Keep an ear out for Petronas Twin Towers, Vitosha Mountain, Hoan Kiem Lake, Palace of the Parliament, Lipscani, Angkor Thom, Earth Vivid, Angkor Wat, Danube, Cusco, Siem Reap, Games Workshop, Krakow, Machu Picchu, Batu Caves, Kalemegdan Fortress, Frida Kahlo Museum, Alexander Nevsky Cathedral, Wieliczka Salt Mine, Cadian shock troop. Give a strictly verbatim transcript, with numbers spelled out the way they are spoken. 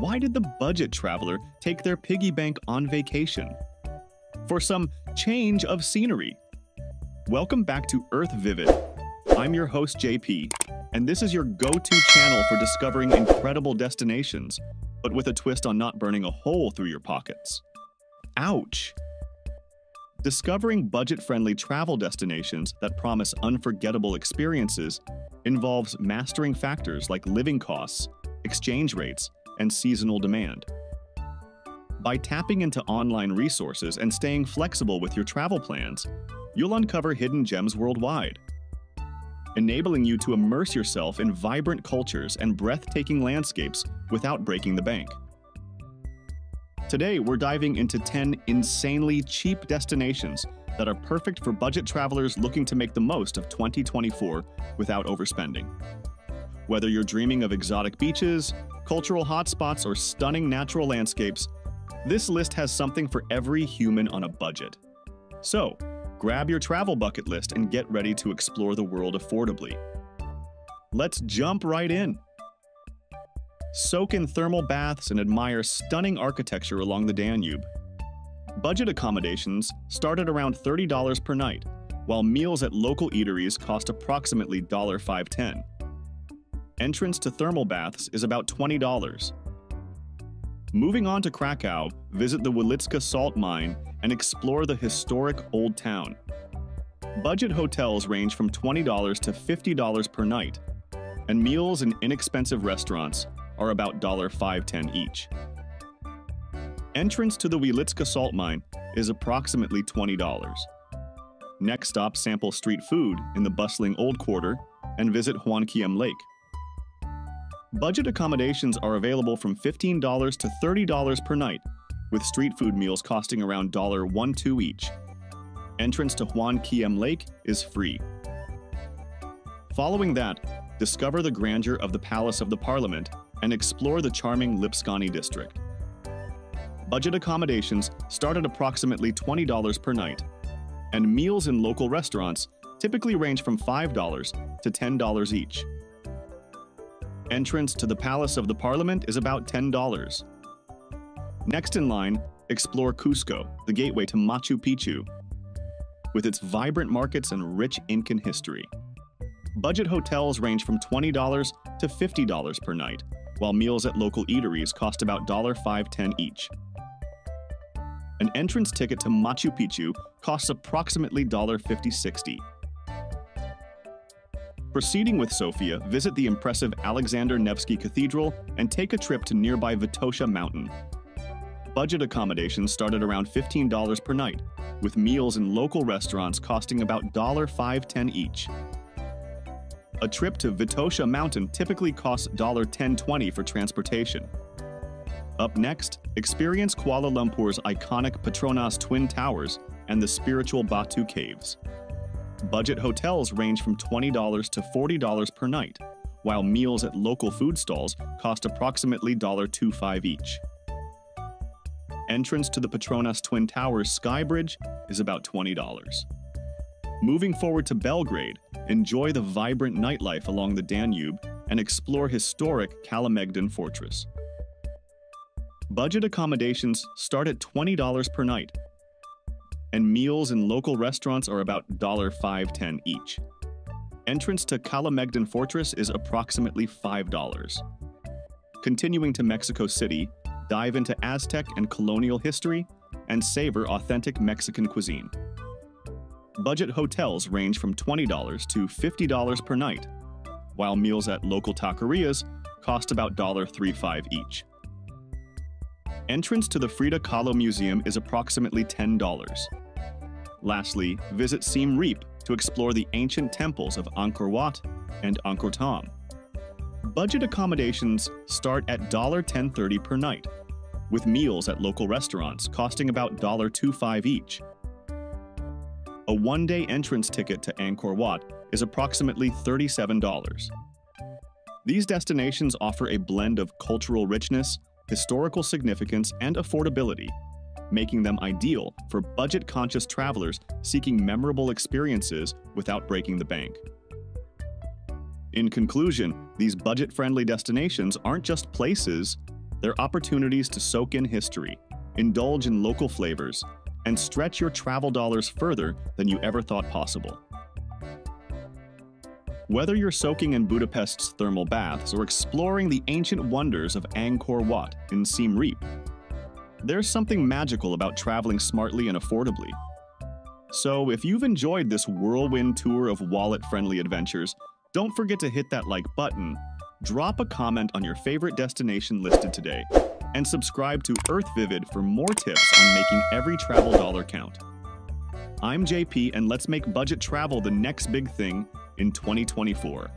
Why did the budget traveler take their piggy bank on vacation? For some change of scenery. Welcome back to Earth Vivid. I'm your host J P, and this is your go-to channel for discovering incredible destinations, but with a twist on not burning a hole through your pockets. Ouch! Discovering budget-friendly travel destinations that promise unforgettable experiences involves mastering factors like living costs, exchange rates, and seasonal demand. By tapping into online resources and staying flexible with your travel plans, you'll uncover hidden gems worldwide, enabling you to immerse yourself in vibrant cultures and breathtaking landscapes without breaking the bank. Today, we're diving into ten insanely cheap destinations that are perfect for budget travelers looking to make the most of twenty twenty-four without overspending. Whether you're dreaming of exotic beaches, cultural hotspots, or stunning natural landscapes, this list has something for every human on a budget. So, grab your travel bucket list and get ready to explore the world affordably. Let's jump right in. Soak in thermal baths and admire stunning architecture along the Danube. Budget accommodations start at around thirty dollars per night, while meals at local eateries cost approximately one dollar fifty. Entrance to thermal baths is about twenty dollars. Moving on to Krakow, visit the Wieliczka Salt Mine and explore the historic Old Town. Budget hotels range from twenty dollars to fifty dollars per night, and meals in inexpensive restaurants are about one dollar fifty each. Entrance to the Wieliczka Salt Mine is approximately twenty dollars. Next stop, sample street food in the bustling Old Quarter and visit Hoan Kiem Lake. Budget accommodations are available from fifteen dollars to thirty dollars per night, with street food meals costing around one dollar twelve each. Entrance to Hoan Kiem Lake is free. Following that, discover the grandeur of the Palace of the Parliament and explore the charming Lipscani district. Budget accommodations start at approximately twenty dollars per night, and meals in local restaurants typically range from five dollars to ten dollars each. Entrance to the Palace of the Parliament is about ten dollars. Next in line, explore Cusco, the gateway to Machu Picchu, with its vibrant markets and rich Incan history. Budget hotels range from twenty dollars to fifty dollars per night, while meals at local eateries cost about one dollar fifty each. An entrance ticket to Machu Picchu costs approximately one dollar fifty-sixty. Proceeding with Sofia, visit the impressive Alexander Nevsky Cathedral and take a trip to nearby Vitosha Mountain. Budget accommodations start at around fifteen dollars per night, with meals in local restaurants costing about one dollar fifty each. A trip to Vitosha Mountain typically costs one dollar ten twenty for transportation. Up next, experience Kuala Lumpur's iconic Petronas Twin Towers and the spiritual Batu Caves. Budget hotels range from twenty dollars to forty dollars per night, while meals at local food stalls cost approximately one dollar twenty-five each. Entrance to the Petronas Twin Towers Sky Bridge is about twenty dollars. Moving forward to Belgrade, enjoy the vibrant nightlife along the Danube and explore historic Kalemegdan Fortress. Budget accommodations start at twenty dollars per night, and meals in local restaurants are about one dollar fifty each. Entrance to Kalemegdan Fortress is approximately five dollars. Continuing to Mexico City, dive into Aztec and colonial history and savor authentic Mexican cuisine. Budget hotels range from twenty dollars to fifty dollars per night, while meals at local taquerias cost about one dollar thirty-five each. Entrance to the Frida Kahlo Museum is approximately ten dollars. Lastly, visit Siem Reap to explore the ancient temples of Angkor Wat and Angkor Thom. Budget accommodations start at one dollar ten thirty per night, with meals at local restaurants costing about one dollar twenty-five each. A one-day entrance ticket to Angkor Wat is approximately thirty-seven dollars. These destinations offer a blend of cultural richness, historical significance, and affordability, making them ideal for budget-conscious travelers seeking memorable experiences without breaking the bank. In conclusion, these budget-friendly destinations aren't just places, They're opportunities to soak in history, indulge in local flavors, and stretch your travel dollars further than you ever thought possible. Whether you're soaking in Budapest's thermal baths or exploring the ancient wonders of Angkor Wat in Siem Reap, there's something magical about traveling smartly and affordably. So if you've enjoyed this whirlwind tour of wallet-friendly adventures, don't forget to hit that like button, drop a comment on your favorite destination listed today, and subscribe to Earth Vivid for more tips on making every travel dollar count. I'm J P, and let's make budget travel the next big thing in twenty twenty-four.